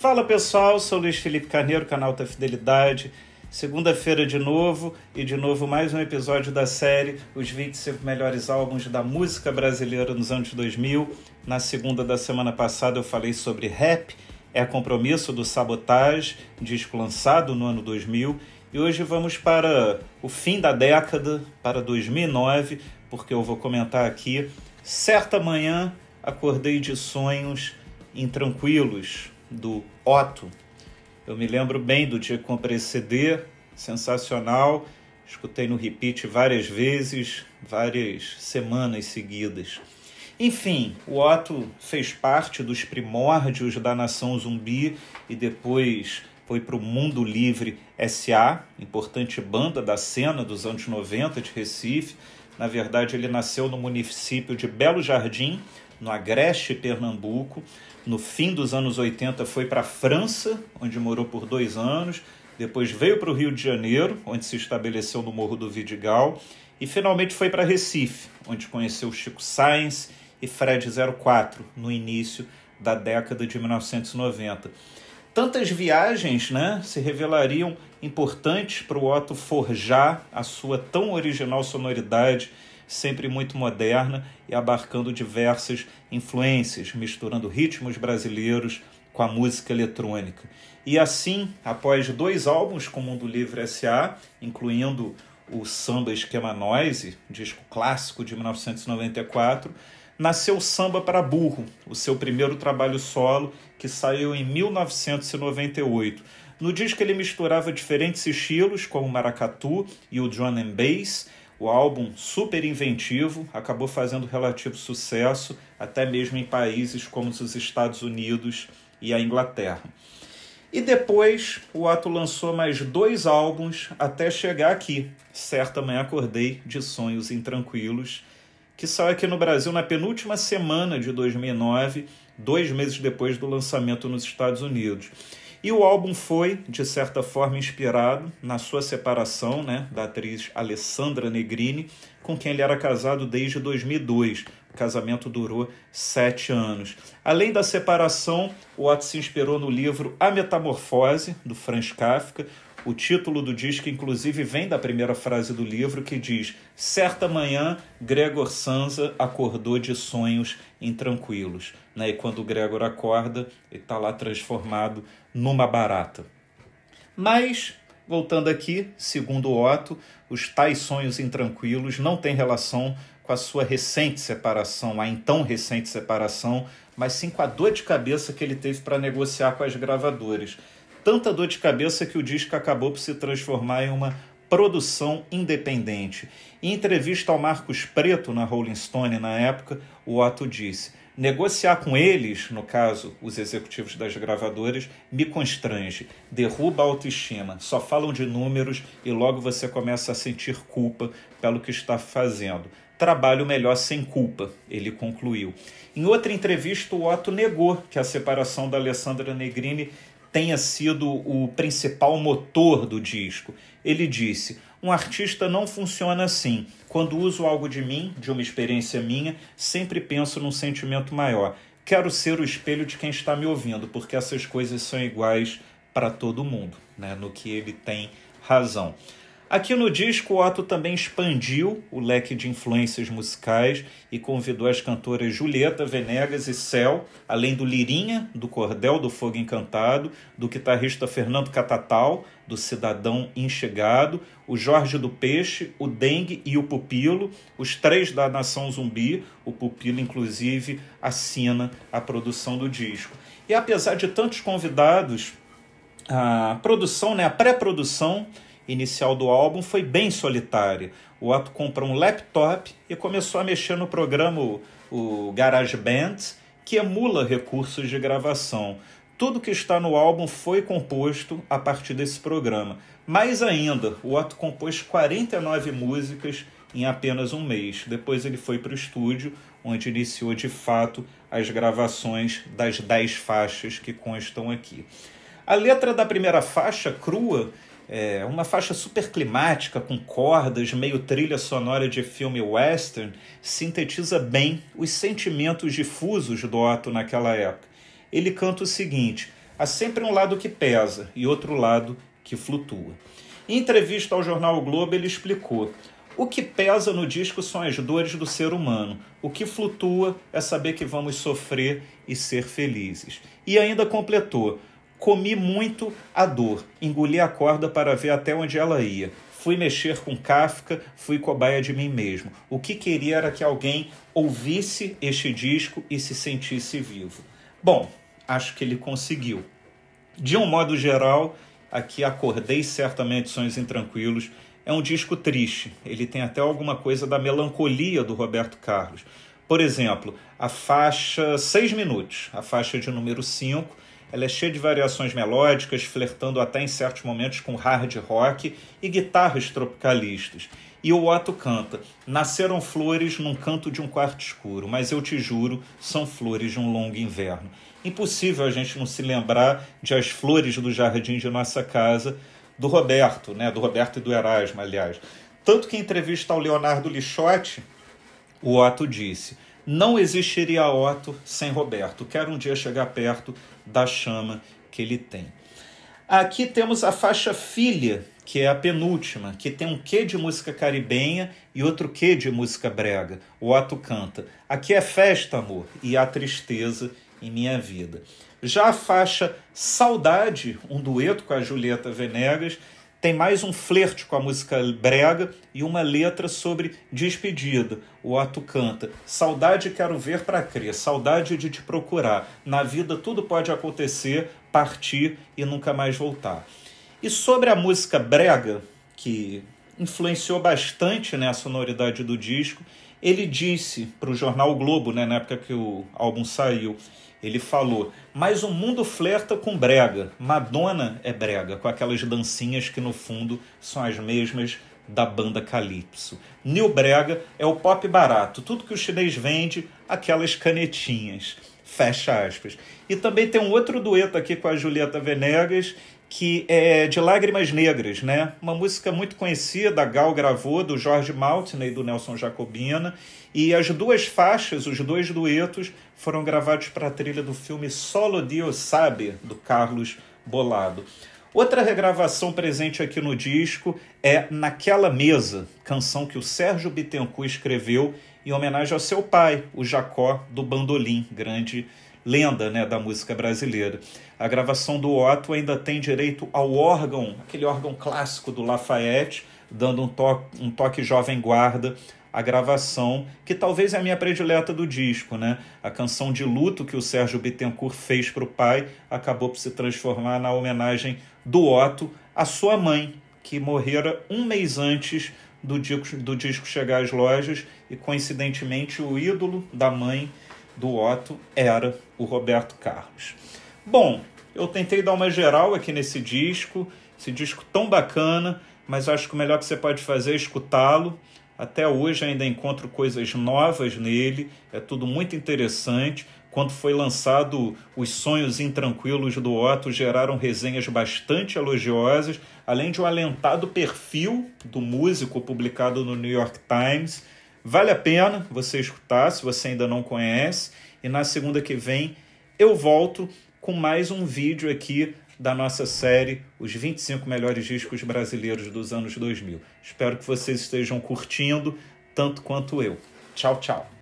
Fala pessoal, sou Luiz Felipe Carneiro, canal Alta Fidelidade. Segunda-feira de novo mais um episódio da série Os 25 Melhores Álbuns da Música Brasileira nos Anos 2000. Na segunda da semana passada eu falei sobre Rap, é compromisso do Sabotage, disco lançado no ano 2000. E hoje vamos para o fim da década, para 2009, porque eu vou comentar aqui Certa Manhã Acordei de Sonhos Intranquilos, do Otto. Eu me lembro bem do dia que comprei esse CD, sensacional, escutei no repeat várias vezes, várias semanas seguidas. Enfim, o Otto fez parte dos primórdios da Nação Zumbi e depois foi para o Mundo Livre SA, importante banda da cena dos anos 90 de Recife. Na verdade, ele nasceu no município de Belo Jardim, no Agreste, Pernambuco. No fim dos anos 80 foi para a França, onde morou por 2 anos. Depois veio para o Rio de Janeiro, onde se estabeleceu no Morro do Vidigal. E finalmente foi para Recife, onde conheceu Chico Science e Fred 04, no início da década de 1990. Tantas viagens, né, se revelariam importantes para o Otto forjar a sua tão original sonoridade, sempre muito moderna e abarcando diversas influências, misturando ritmos brasileiros com a música eletrônica. E assim, após 2 álbuns com o Mundo Livre SA, incluindo o Samba Esquema Noise, disco clássico de 1994, nasceu o Samba para Burro, o seu primeiro trabalho solo, que saiu em 1998. No disco ele misturava diferentes estilos, como o maracatu e o drum and bass. O álbum, super inventivo, acabou fazendo relativo sucesso, até mesmo em países como os Estados Unidos e a Inglaterra. E depois, o Otto lançou mais 2 álbuns até chegar aqui, Certa Manhã Acordei de Sonhos Intranquilos, que saiu aqui no Brasil na penúltima semana de 2009, 2 meses depois do lançamento nos Estados Unidos. E o álbum foi, de certa forma, inspirado na sua separação, né, da atriz Alessandra Negrini, com quem ele era casado desde 2002. O casamento durou 7 anos. Além da separação, o Otto se inspirou no livro A Metamorfose, do Franz Kafka. O título do disco, inclusive, vem da primeira frase do livro, que diz: certa manhã, Gregor Samsa acordou de sonhos intranquilos. E quando o Gregor acorda, ele está lá transformado numa barata. Mas, voltando aqui, segundo Otto, os tais sonhos intranquilos não têm relação com a sua recente separação, a então recente separação, mas sim com a dor de cabeça que ele teve para negociar com as gravadoras. Tanta dor de cabeça que o disco acabou por se transformar em uma produção independente. Em entrevista ao Marcos Preto, na Rolling Stone, na época, o Otto disse: negociar com eles, no caso, os executivos das gravadoras, me constrange, derruba a autoestima, só falam de números e logo você começa a sentir culpa pelo que está fazendo. Trabalho melhor sem culpa, ele concluiu. Em outra entrevista, o Otto negou que a separação da Alessandra Negrini tenha sido o principal motor do disco. Ele disse: um artista não funciona assim. Quando uso algo de mim, de uma experiência minha, sempre penso num sentimento maior. Quero ser o espelho de quem está me ouvindo, porque essas coisas são iguais para todo mundo, né? No que ele tem razão. Aqui no disco, o Otto também expandiu o leque de influências musicais e convidou as cantoras Julieta Venegas e Céu, além do Lirinha, do Cordel do Fogo Encantado, do guitarrista Fernando Catatal, do Cidadão Enxergado, o Jorge do Peixe, o Dengue e o Pupilo, os 3 da Nação Zumbi. O Pupilo, inclusive, assina a produção do disco. E apesar de tantos convidados, a produção, a pré-produção inicial do álbum foi bem solitária. O Otto comprou um laptop e começou a mexer no programa, o GarageBand, que emula recursos de gravação. Tudo que está no álbum foi composto a partir desse programa. Mais ainda, o Otto compôs 49 músicas em apenas 1 mês. Depois ele foi para o estúdio, onde iniciou de fato as gravações das 10 faixas que constam aqui. A letra da primeira faixa, Crua, é uma faixa super climática, com cordas, meio trilha sonora de filme western, sintetiza bem os sentimentos difusos do Otto naquela época. Ele canta o seguinte: Há sempre um lado que pesa e outro lado que flutua. Em entrevista ao jornal O Globo, ele explicou: o que pesa no disco são as dores do ser humano. O que flutua é saber que vamos sofrer e ser felizes. E ainda completou: comi muito a dor, engoli a corda para ver até onde ela ia. Fui mexer com Kafka, fui cobaia de mim mesmo. O que queria era que alguém ouvisse este disco e se sentisse vivo. Bom, acho que ele conseguiu. De um modo geral, aqui Acordei Certamente Sonhos Intranquilos é um disco triste. Ele tem até alguma coisa da melancolia do Roberto Carlos. Por exemplo, a faixa 6 minutos, a faixa de número 5, ela é cheia de variações melódicas, flertando até em certos momentos com hard rock e guitarras tropicalistas. E o Otto canta: nasceram flores num canto de um quarto escuro, mas eu te juro, são flores de um longo inverno. Impossível a gente não se lembrar de As Flores do Jardim de Nossa Casa, do Roberto, né? Do Roberto e do Erasmo, aliás. Tanto que em entrevista ao Leonardo Lixotti, o Otto disse: não existiria Otto sem Roberto. Quero um dia chegar perto da chama que ele tem. Aqui temos a faixa Filha, que é a penúltima, que tem um quê de música caribenha e outro quê de música brega. O Otto canta: aqui é festa, amor, e há tristeza em minha vida. Já a faixa Saudade, um dueto com a Julieta Venegas, tem mais um flerte com a música brega e uma letra sobre despedida. O Otto canta: saudade quero ver para crer, saudade de te procurar. Na vida tudo pode acontecer, partir e nunca mais voltar. E sobre a música brega, que influenciou bastante, né, a sonoridade do disco, ele disse para o jornal O Globo, né, na época que o álbum saiu, ele falou: mas o mundo flerta com brega, Madonna é brega, com aquelas dancinhas que no fundo são as mesmas da banda Calypso. New brega é o pop barato, tudo que o chinês vende, aquelas canetinhas, fecha aspas. E também tem um outro dueto aqui com a Julieta Venegas, que é de Lágrimas Negras, né? Uma música muito conhecida, a Gal gravou, do Jorge Maltner e do Nelson Jacobina, e as duas faixas, os dois duetos, foram gravados para a trilha do filme Solo Dios Sabe, do Carlos Bolado. Outra regravação presente aqui no disco é Naquela Mesa, canção que o Sérgio Bittencourt escreveu em homenagem ao seu pai, o Jacó do Bandolim, grande lenda, né, da música brasileira. A gravação do Otto ainda tem direito ao órgão, aquele órgão clássico do Lafayette, dando um toque jovem guarda à gravação, que talvez é a minha predileta do disco, né? A canção de luto que o Sérgio Bittencourt fez para o pai acabou por se transformar na homenagem do Otto à sua mãe, que morrera um mês antes do disco chegar às lojas, e coincidentemente o ídolo da mãe do Otto era o Roberto Carlos. Bom, eu tentei dar uma geral aqui nesse disco, esse disco tão bacana, mas acho que o melhor que você pode fazer é escutá-lo. Até hoje ainda encontro coisas novas nele, é tudo muito interessante. Quando foi lançado Os Sonhos Intranquilos do Otto, geraram resenhas bastante elogiosas, além de um alentado perfil do músico publicado no New York Times. Vale a pena você escutar, se você ainda não conhece. E na segunda que vem eu volto com mais um vídeo aqui da nossa série Os 25 Melhores Discos Brasileiros dos Anos 2000. Espero que vocês estejam curtindo tanto quanto eu. Tchau, tchau.